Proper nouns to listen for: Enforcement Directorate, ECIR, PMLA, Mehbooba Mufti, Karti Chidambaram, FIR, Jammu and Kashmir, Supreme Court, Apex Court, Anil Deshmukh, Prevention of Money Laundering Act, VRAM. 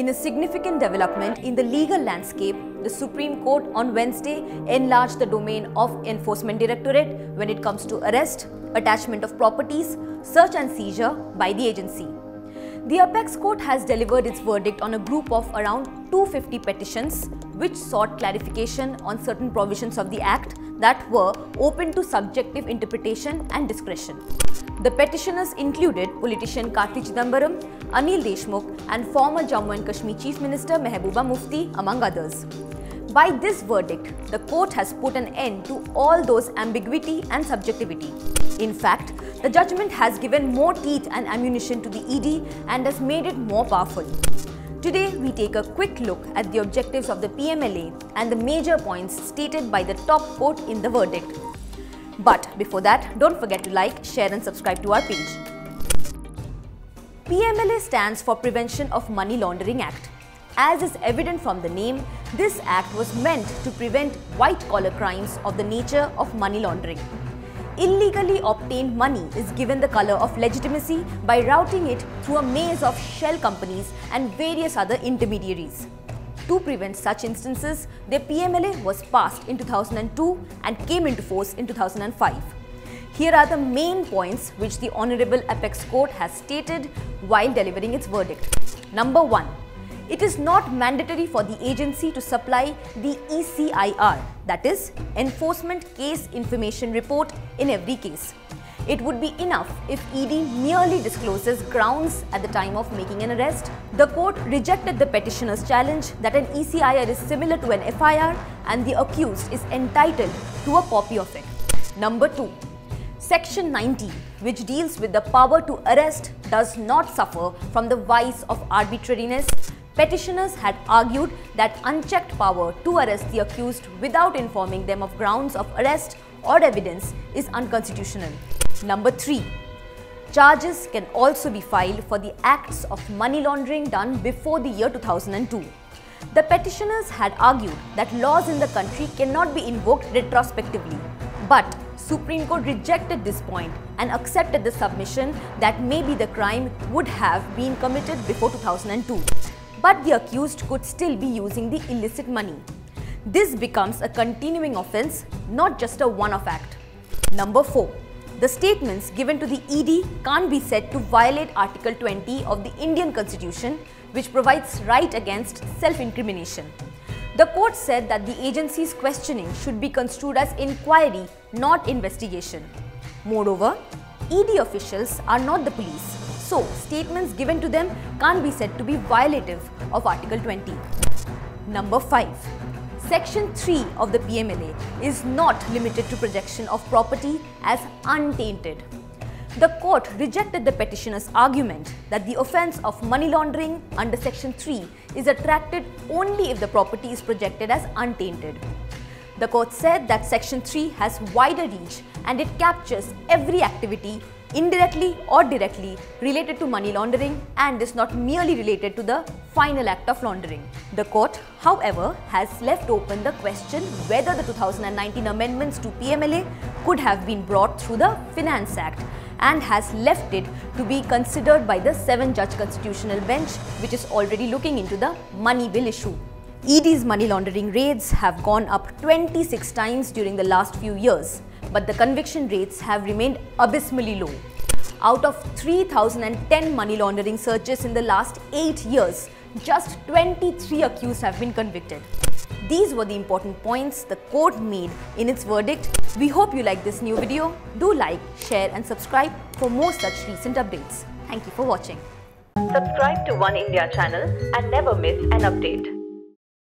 In a significant development in the legal landscape, the Supreme Court on Wednesday enlarged the domain of Enforcement Directorate when it comes to arrest, attachment of properties, search and seizure by the agency. The Apex Court has delivered its verdict on a group of around 250 petitions which sought clarification on certain provisions of the Act that were open to subjective interpretation and discretion. The petitioners included politician Karti Chidambaram, Anil Deshmukh and former Jammu and Kashmir Chief Minister Mehbooba Mufti, among others. By this verdict, the court has put an end to all those ambiguity and subjectivity. In fact, the judgment has given more teeth and ammunition to the ED and has made it more powerful. Today, we take a quick look at the objectives of the PMLA and the major points stated by the top court in the verdict. But before that, don't forget to like, share and subscribe to our page. PMLA stands for Prevention of Money Laundering Act. As is evident from the name, this act was meant to prevent white-collar crimes of the nature of money laundering. Illegally obtained money is given the color of legitimacy by routing it through a maze of shell companies and various other intermediaries. To prevent such instances, the PMLA was passed in 2002 and came into force in 2005. Here are the main points which the Honorable Apex Court has stated while delivering its verdict. Number 1. It is not mandatory for the agency to supply the ECIR, that is, Enforcement Case Information Report, in every case. It would be enough if ED merely discloses grounds at the time of making an arrest. The court rejected the petitioner's challenge that an ECIR is similar to an FIR and the accused is entitled to a copy of it. Number 2. Section 90, which deals with the power to arrest, does not suffer from the vice of arbitrariness. Petitioners had argued that unchecked power to arrest the accused without informing them of grounds of arrest or evidence is unconstitutional. Number 3. Charges can also be filed for the acts of money laundering done before the year 2002. The petitioners had argued that laws in the country cannot be invoked retrospectively. But Supreme Court rejected this point and accepted the submission that maybe the crime would have been committed before 2002. But the accused could still be using the illicit money. This becomes a continuing offence, not just a one-off act. Number 4. The statements given to the ED can't be said to violate Article 20 of the Indian Constitution, which provides right against self-incrimination. The court said that the agency's questioning should be construed as inquiry, not investigation. Moreover, ED officials are not the police. So, statements given to them can't be said to be violative of Article 20. Number 5. Section 3 of the PMLA is not limited to projection of property as untainted. The court rejected the petitioner's argument that the offence of money laundering under Section 3 is attracted only if the property is projected as untainted. The court said that Section 3 has wider reach and it captures every activity indirectly or directly related to money laundering and is not merely related to the final act of laundering. The court, however, has left open the question whether the 2019 amendments to PMLA could have been brought through the Finance Act and has left it to be considered by the 7-judge constitutional bench, which is already looking into the money bill issue. ED's money laundering raids have gone up 26 times during the last few years, but the conviction rates have remained abysmally low. Out of 3,010 money laundering searches in the last 8 years, just 23 accused have been convicted. These were the important points the court made in its verdict. We hope you like this new video. Do like, share and subscribe for more such recent updates. Thank you for watching. Subscribe to One India channel and never miss an update.